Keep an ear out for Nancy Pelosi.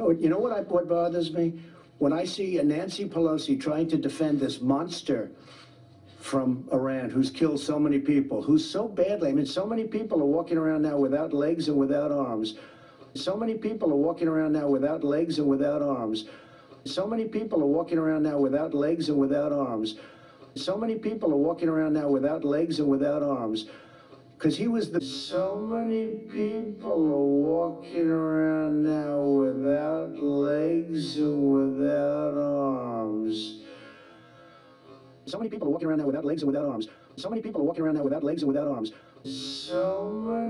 So you know what bothers me? When I see a Nancy Pelosi trying to defend this monster from Iran, who's killed so many people, who's so badly, I mean, so many people are walking around now without legs and without arms. So many people are walking around now without legs and without arms. So many people are walking around now without legs and without arms. So many people are walking around now without legs and without arms. Because he was the... So many people are walking around now without legs and without arms. So many people are walking around now without legs and without arms. So many people are walking around now without legs and without arms. So many...